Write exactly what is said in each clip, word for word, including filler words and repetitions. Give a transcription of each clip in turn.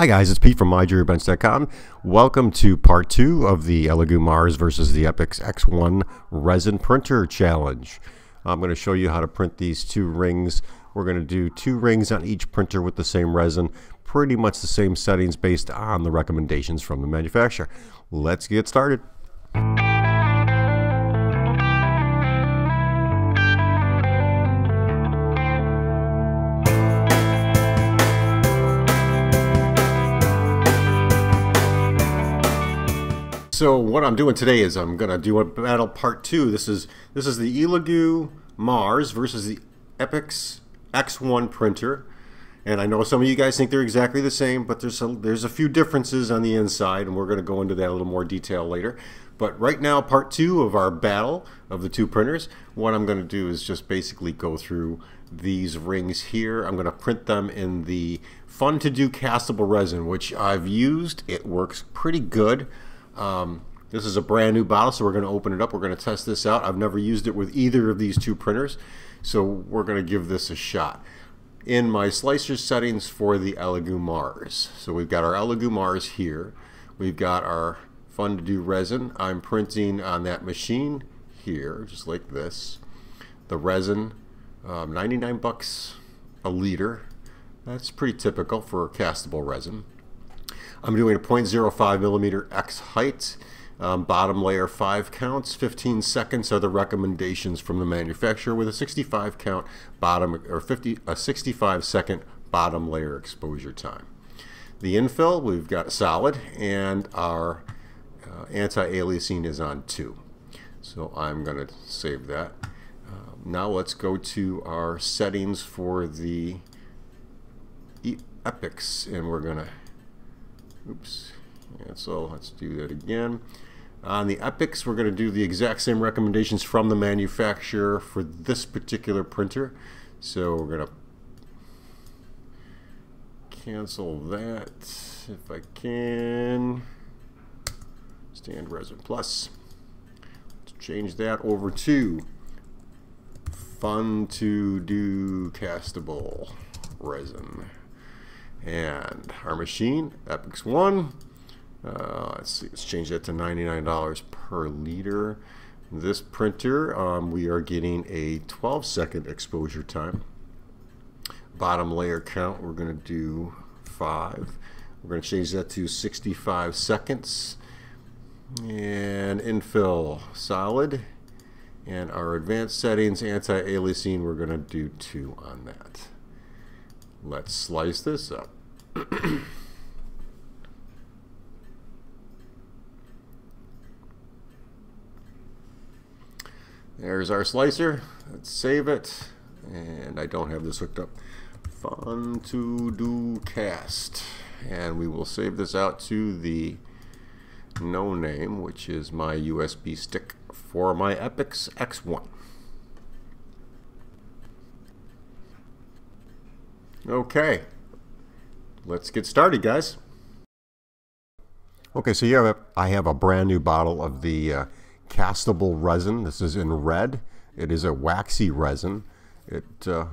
Hi guys, it's Pete from my jewelry bench dot com. Welcome to part two of the Elegoo Mars versus the Epax X one resin printer challenge. I'm going to show you how to print these two rings. We're going to do two rings on each printer with the same resin, pretty much the same settings based on the recommendations from the manufacturer. Let's get started. So what I'm doing today is I'm gonna do a battle part two. This is this is the Elegoo Mars versus the Epax X one printer, and I know some of you guys think they're exactly the same, but there's a, there's a few differences on the inside, and we're gonna go into that a little more detail later. But right now, part two of our battle of the two printers, what I'm gonna do is just basically go through these rings here. I'm gonna print them in the FunToDo castable resin, which I've used. It works pretty good. Um, this is a brand new bottle, so we're going to open it up. We're going to test this out. I've never used it with either of these two printers, so we're going to give this a shot. In my slicer settings for the Elegoo Mars, so we've got our Elegoo Mars here. We've got our FunToDo resin. I'm printing on that machine here, just like this. The resin, um, ninety-nine bucks a liter. That's pretty typical for castable resin. I'm doing a zero point zero five millimeter X height, um, bottom layer five counts, fifteen seconds are the recommendations from the manufacturer with a sixty-five count bottom, or fifty, a sixty-five second bottom layer exposure time. The infill, we've got solid, and our uh, anti-aliasing is on two. So I'm going to save that. Uh, now let's go to our settings for the Epax, and we're going to Oops. And so let's do that again. On the Epax, we're going to do the exact same recommendations from the manufacturer for this particular printer. So we're going to cancel that if I can. Stand Resin Plus. Let's change that over to FunToDo Castable Resin. And our machine, Epax One. Uh, let's see, let's change that to ninety-nine dollars per liter. This printer, um, we are getting a twelve second exposure time. Bottom layer count, we're going to do five. We're going to change that to sixty-five seconds. And infill, solid. And our advanced settings, anti-aliasing, we're going to do two on that. Let's slice this up. There's our slicer. Let's save it. And I don't have this hooked up. FunToDo Cast. And we will save this out to the no name, which is my U S B stick for my Epax X one. Okay, let's get started, guys. Okay, so here I have a brand new bottle of the uh, castable resin. This is in red. It is a waxy resin. It uh,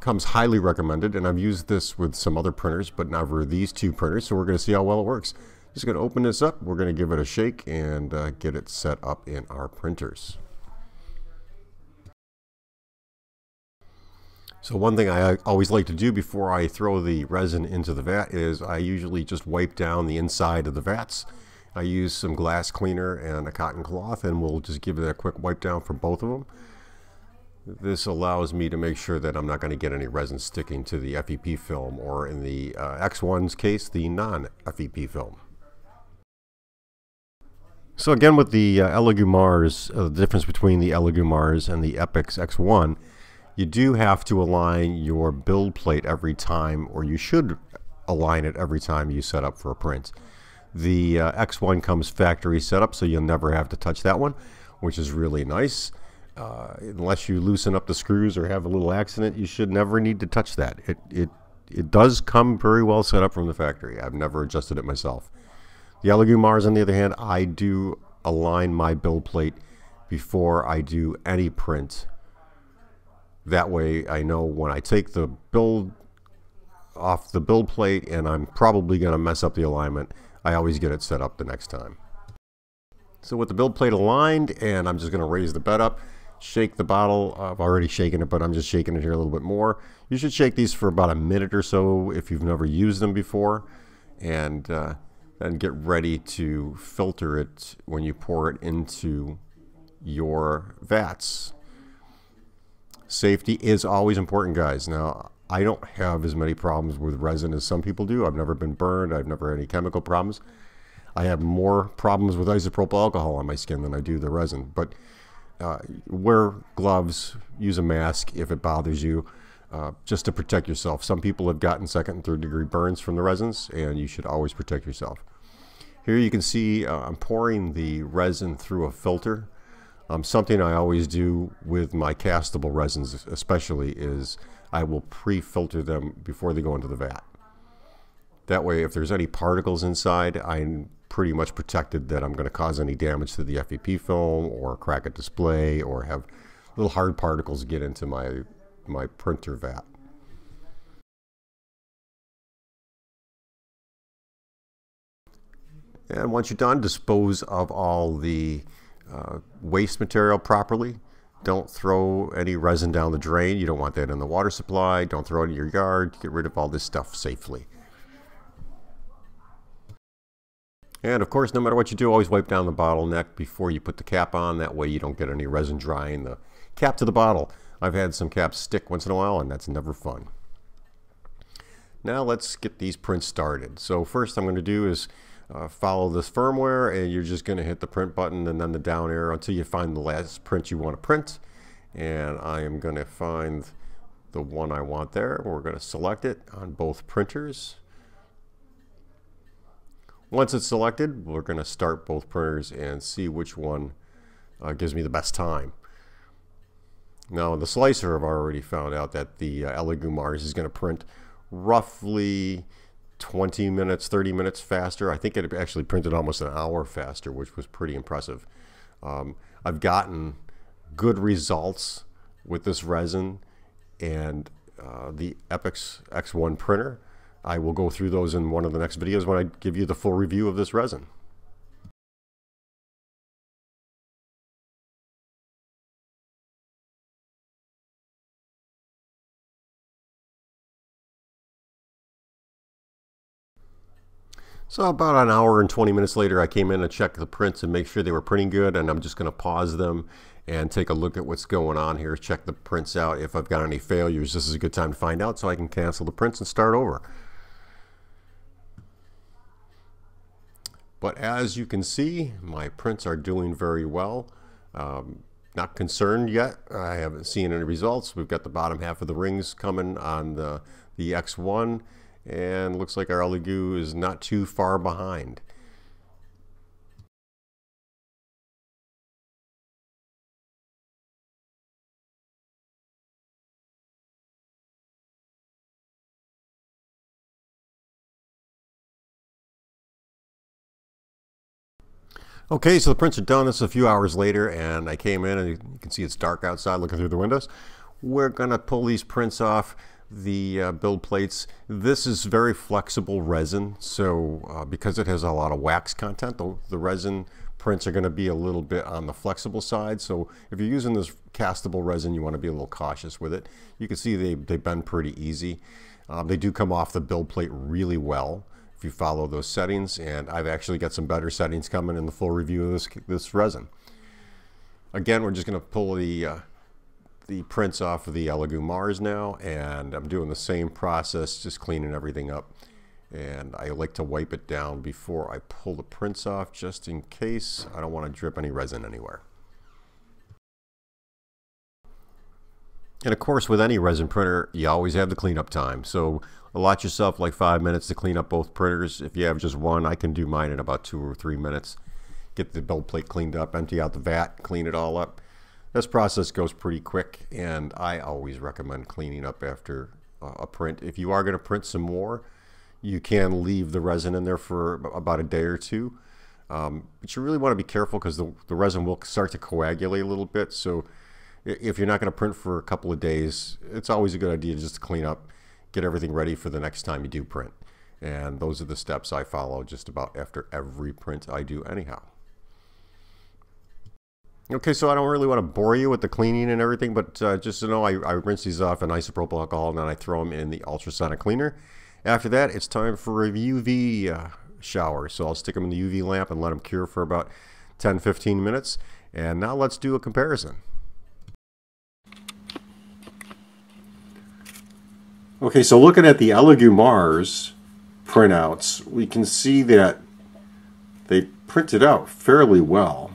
comes highly recommended, and I've used this with some other printers, but never these two printers, so we're going to see how well it works. Just going to open this up. We're going to give it a shake and uh, get it set up in our printers. So one thing I always like to do before I throw the resin into the vat is I usually just wipe down the inside of the vats. I use some glass cleaner and a cotton cloth, and we'll just give it a quick wipe down for both of them. This allows me to make sure that I'm not going to get any resin sticking to the F E P film, or in the uh, X one's case, the non-F E P film. So again, with the uh, Elegoo Mars, uh, the difference between the Elegoo Mars and the Epax X one, you do have to align your build plate every time, or you should align it every time you set up for a print. The uh, X one comes factory setup, so you'll never have to touch that one, which is really nice. Uh, unless you loosen up the screws or have a little accident, you should never need to touch that. It, it, it does come very well set up from the factory. I've never adjusted it myself. The Elegoo Mars, on the other hand, I do align my build plate before I do any print. That way I know when I take the build off the build plate, and I'm probably going to mess up the alignment. I always get it set up the next time. So with the build plate aligned, and I'm just going to raise the bed up, shake the bottle. I've already shaken it, but I'm just shaking it here a little bit more. You should shake these for about a minute or so if you've never used them before, and uh, then get ready to filter it when you pour it into your vats. Safety is always important, guys. Now, I don't have as many problems with resin as some people do. I've never been burned. I've never had any chemical problems. I have more problems with isopropyl alcohol on my skin than I do the resin. But uh, wear gloves, use a mask if it bothers you, uh, just to protect yourself. Some people have gotten second and third degree burns from the resins, and you should always protect yourself. Here you can see uh, I'm pouring the resin through a filter. Um, something I always do with my castable resins especially is I will pre-filter them before they go into the vat. That way, if there's any particles inside, I'm pretty much protected that I'm going to cause any damage to the F E P film or crack a display or have little hard particles get into my, my printer vat. And once you're done, dispose of all the Uh, waste material properly. Don't throw any resin down the drain. You don't want that in the water supply. Don't throw it in your yard. Get rid of all this stuff safely. And of course, no matter what you do, always wipe down the bottleneck before you put the cap on. That way you don't get any resin drying the cap to the bottle. I've had some caps stick once in a while, and that's never fun. Now let's get these prints started. So first I'm going to do is Uh, follow this firmware, and you're just going to hit the print button and then the down arrow until you find the last print you want to print. And I am going to find the one I want there. We're going to select it on both printers. Once it's selected, we're going to start both printers and see which one uh, gives me the best time. Now in the slicer, I've already found out that the uh, Elegoo Mars is going to print roughly twenty minutes, thirty minutes faster. I think it actually printed almost an hour faster, which was pretty impressive. Um, I've gotten good results with this resin and uh, the Epax X one printer. I will go through those in one of the next videos when I give you the full review of this resin. So about an hour and twenty minutes later, I came in and checked the prints and make sure they were printing good, and I'm just going to pause them and take a look at what's going on here, check the prints out. If I've got any failures, this is a good time to find out so I can cancel the prints and start over. But as you can see, my prints are doing very well. Um, not concerned yet. I haven't seen any results. We've got the bottom half of the rings coming on the, the X one. And looks like our Elegoo is not too far behind. Okay, so the prints are done. This is a few hours later, and I came in, and you can see it's dark outside looking through the windows. We're going to pull these prints off the uh, build plates. This is very flexible resin, so uh, because it has a lot of wax content, the, the resin prints are going to be a little bit on the flexible side. So if you're using this castable resin, you want to be a little cautious with it. You can see they, they bend pretty easy. Um, they do come off the build plate really well if you follow those settings, and I've actually got some better settings coming in the full review of this, this resin. Again, we're just going to pull the uh, the prints off of the Elegoo Mars now, and I'm doing the same process, just cleaning everything up. And I like to wipe it down before I pull the prints off, just in case. I don't want to drip any resin anywhere. And of course, with any resin printer, you always have the cleanup time. So allot yourself like five minutes to clean up both printers. If you have just one, I can do mine in about two or three minutes. Get the build plate cleaned up, empty out the vat, clean it all up. This process goes pretty quick, and I always recommend cleaning up after a print. If you are going to print some more, you can leave the resin in there for about a day or two. Um, but you really want to be careful because the, the resin will start to coagulate a little bit. So if you're not going to print for a couple of days, it's always a good idea just to clean up. get everything ready for the next time you do print. And those are the steps I follow just about after every print I do anyhow. Okay, so I don't really want to bore you with the cleaning and everything, but uh, just to know, I, I rinse these off in isopropyl alcohol and then I throw them in the ultrasonic cleaner. After that, it's time for a U V uh, shower. So I'll stick them in the U V lamp and let them cure for about ten to fifteen minutes. And now let's do a comparison. Okay, so looking at the Elegoo Mars printouts, we can see that they printed out fairly well.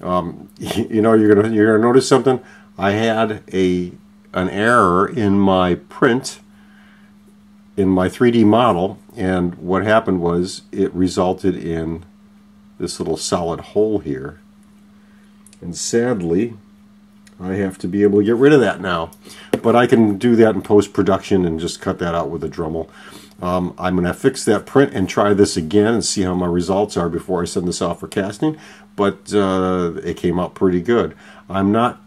Um, you know, you're gonna you're gonna notice something. I had a an error in my print in my three D model, and what happened was it resulted in this little solid hole here. And sadly, I have to be able to get rid of that now. But I can do that in post-production and just cut that out with a Dremel. Um, I'm going to fix that print and try this again and see how my results are before I send this off for casting. But uh, it came out pretty good. I'm not,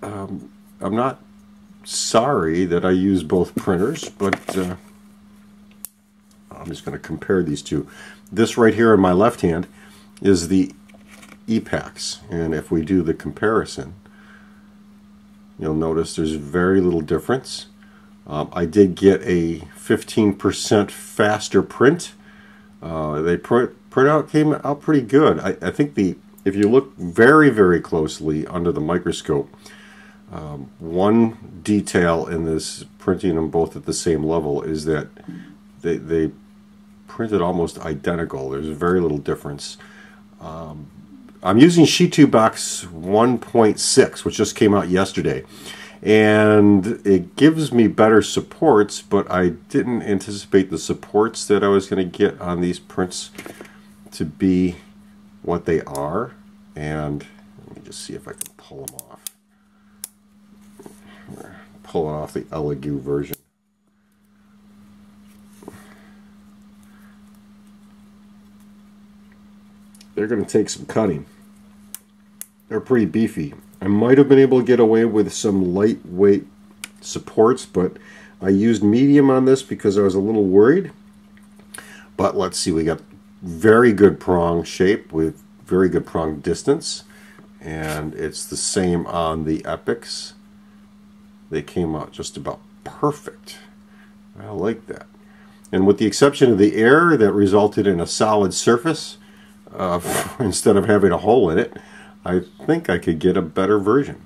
um, I'm not sorry that I used both printers, but uh, I'm just going to compare these two. This right here in my left hand is the Epax, and if we do the comparison, you'll notice there's very little difference. Um, I did get a fifteen percent faster print. Uh, the print printout came out pretty good. I, I think the if you look very, very closely under the microscope, um, one detail in this printing them both at the same level is that they, they printed almost identical. There's very little difference. Um, I'm using Chitubox one point six, which just came out yesterday, and it gives me better supports, but I didn't anticipate the supports that I was going to get on these prints to be what they are. And let me just see if I can pull them off. Pull it off the Elegoo version. They're going to take some cutting. They're pretty beefy. I might have been able to get away with some lightweight supports, but I used medium on this because I was a little worried. But let's see, we got very good prong shape with very good prong distance, and it's the same on the Epax. They came out just about perfect. I like that. And with the exception of the error that resulted in a solid surface, Uh, instead of having a hole in it, I think I could get a better version.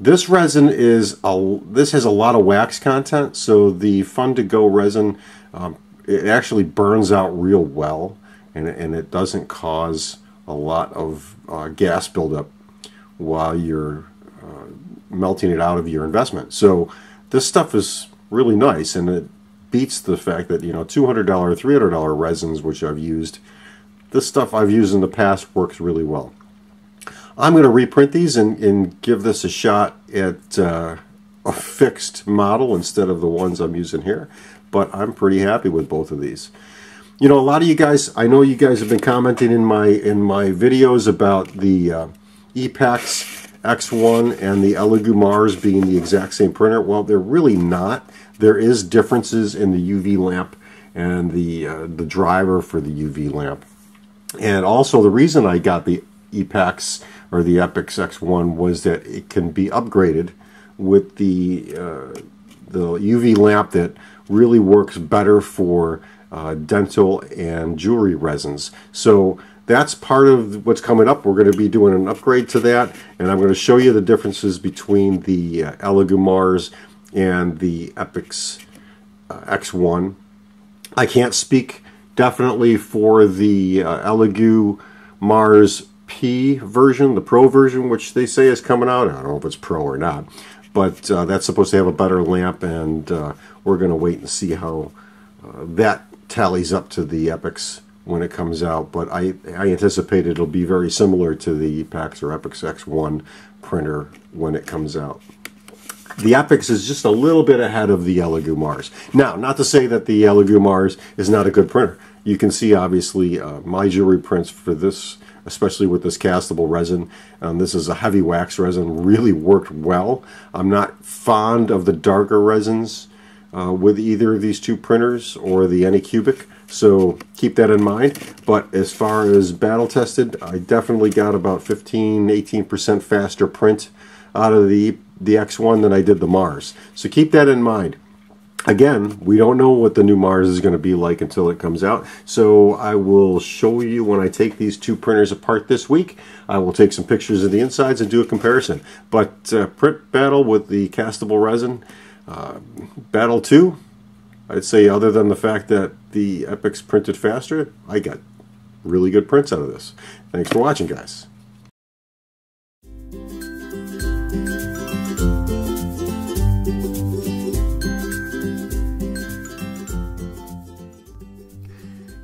This resin is a, this has a lot of wax content, so the FunToDo resin, um, it actually burns out real well, and, and it doesn't cause a lot of uh, gas buildup while you're uh, melting it out of your investment. So this stuff is really nice, and it beats the fact that, you know, two hundred dollar, three hundred dollar resins, which I've used. This stuff I've used in the past works really well. I'm going to reprint these and, and give this a shot at uh, a fixed model instead of the ones I'm using here. But I'm pretty happy with both of these. You know, a lot of you guys, I know you guys have been commenting in my in my videos about the uh, Epax X one and the Elegoo Mars being the exact same printer. Well, they're really not. There is differences in the U V lamp and the uh, the driver for the U V lamp. And also the reason I got the Epax or the Epax X one was that it can be upgraded with the uh, the U V lamp that really works better for uh, dental and jewelry resins. So that's part of what's coming up. We're going to be doing an upgrade to that, and I'm going to show you the differences between the uh, Elegoo Mars and the Epax uh, X one. I can't speak definitely for the uh, Elegoo Mars P version, the Pro version, which they say is coming out. I don't know if it's Pro or not, but uh, that's supposed to have a better lamp, and uh, we're going to wait and see how uh, that tallies up to the Epax when it comes out. But I, I anticipate it'll be very similar to the Epax or Epax X one printer when it comes out. The Epax is just a little bit ahead of the Elegoo Mars. Now, not to say that the Elegoo Mars is not a good printer. You can see, obviously, uh, my jewelry prints for this, especially with this castable resin. Um, this is a heavy wax resin, really worked well. I'm not fond of the darker resins. uh, with either of these two printers or the Anycubic, so keep that in mind. But as far as battle tested, I definitely got about fifteen, eighteen percent faster print out of the, the X one than I did the Mars. So keep that in mind. Again, we don't know what the new Mars is going to be like until it comes out, so I will show you when I take these two printers apart this week. I will take some pictures of the insides and do a comparison. But uh, print battle with the castable resin, uh, battle two, I'd say other than the fact that the Epax printed faster, I got really good prints out of this. Thanks for watching, guys.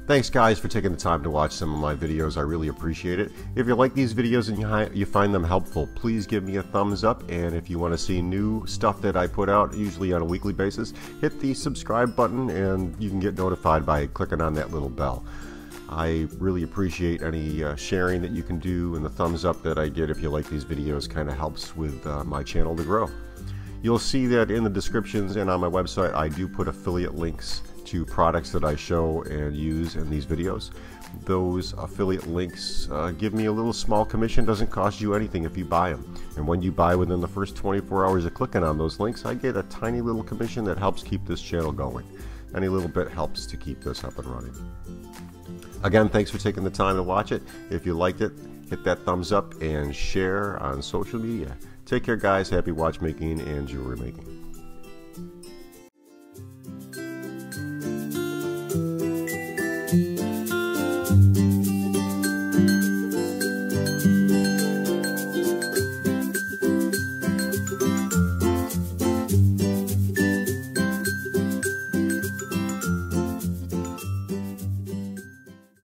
Thanks guys for taking the time to watch some of my videos. I really appreciate it. If you like these videos and you, you find them helpful, please give me a thumbs up. And if you want to see new stuff that I put out, usually on a weekly basis, hit the subscribe button and you can get notified by clicking on that little bell. I really appreciate any uh, sharing that you can do, and the thumbs up that I get if you like these videos kind of helps with uh, my channel to grow. You'll see that in the descriptions and on my website I do put affiliate links to products that I show and use in these videos. Those affiliate links uh, give me a little small commission. Doesn't cost you anything if you buy them, and when you buy within the first twenty-four hours of clicking on those links, I get a tiny little commission that helps keep this channel going. Any little bit helps to keep this up and running. Again, thanks for taking the time to watch it. If you liked it, hit that thumbs up and share on social media. Take care guys, happy watchmaking and jewelry making.